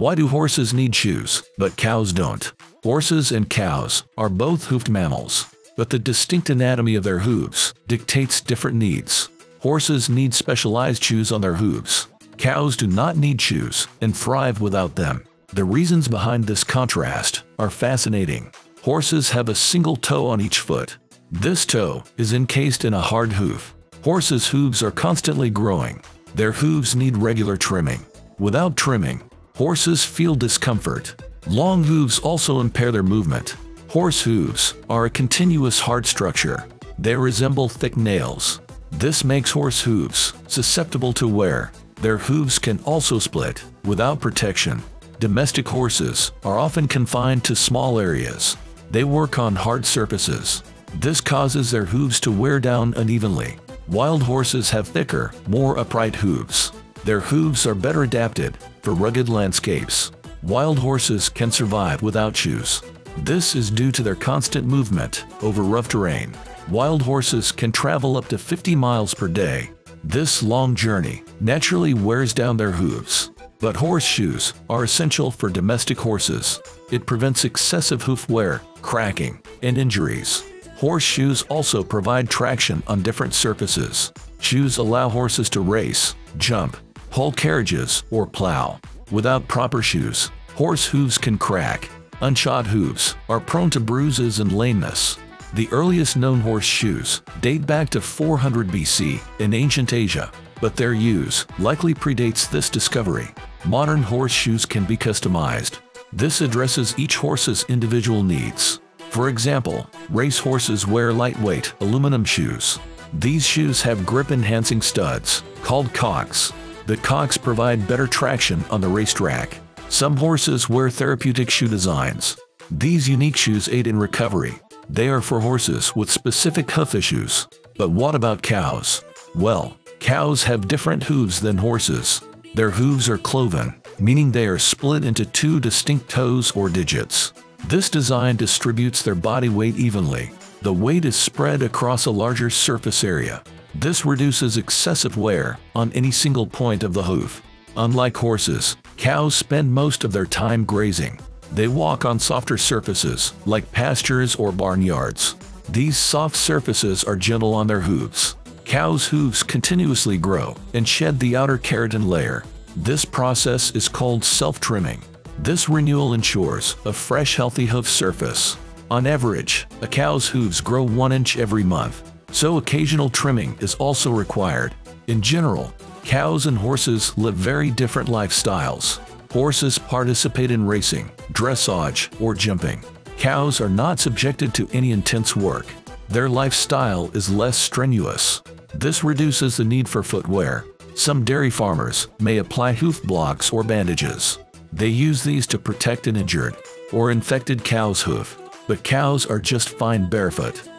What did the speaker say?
Why do horses need shoes, but cows don't? Horses and cows are both hoofed mammals, but the distinct anatomy of their hooves dictates different needs. Horses need specialized shoes on their hooves. Cows do not need shoes and thrive without them. The reasons behind this contrast are fascinating. Horses have a single toe on each foot. This toe is encased in a hard hoof. Horses' hooves are constantly growing. Their hooves need regular trimming. Without trimming, horses feel discomfort. Long hooves also impair their movement. Horse hooves are a continuous hard structure. They resemble thick nails. This makes horse hooves susceptible to wear. Their hooves can also split without protection. Domestic horses are often confined to small areas. They work on hard surfaces. This causes their hooves to wear down unevenly. Wild horses have thicker, more upright hooves. Their hooves are better adapted for rugged landscapes. Wild horses can survive without shoes. This is due to their constant movement over rough terrain. Wild horses can travel up to 50 miles per day. This long journey naturally wears down their hooves. But horseshoes are essential for domestic horses. It prevents excessive hoof wear, cracking, and injuries. Horseshoes also provide traction on different surfaces. Shoes allow horses to race, jump, haul carriages, or plow. Without proper shoes, horse hooves can crack. Unshod hooves are prone to bruises and lameness. The earliest known horseshoes date back to 400 BC in ancient Asia, but their use likely predates this discovery. Modern horseshoes can be customized. This addresses each horse's individual needs. For example, race horses wear lightweight aluminum shoes. These shoes have grip-enhancing studs, called chocks. The chocks provide better traction on the racetrack. Some horses wear therapeutic shoe designs. These unique shoes aid in recovery. They are for horses with specific hoof issues. But what about cows? Well, cows have different hooves than horses. Their hooves are cloven, meaning they are split into two distinct toes or digits. This design distributes their body weight evenly. The weight is spread across a larger surface area. This reduces excessive wear on any single point of the hoof. Unlike horses, cows spend most of their time grazing. They walk on softer surfaces, like pastures or barnyards. These soft surfaces are gentle on their hooves. Cows' hooves continuously grow and shed the outer keratin layer. This process is called self-trimming. This renewal ensures a fresh, healthy hoof surface. On average, a cow's hooves grow 1 inch every month, so occasional trimming is also required. In general, cows and horses live very different lifestyles. Horses participate in racing, dressage, or jumping. Cows are not subjected to any intense work. Their lifestyle is less strenuous. This reduces the need for footwear. Some dairy farmers may apply hoof blocks or bandages. They use these to protect an injured or infected cow's hoof, but cows are just fine barefoot.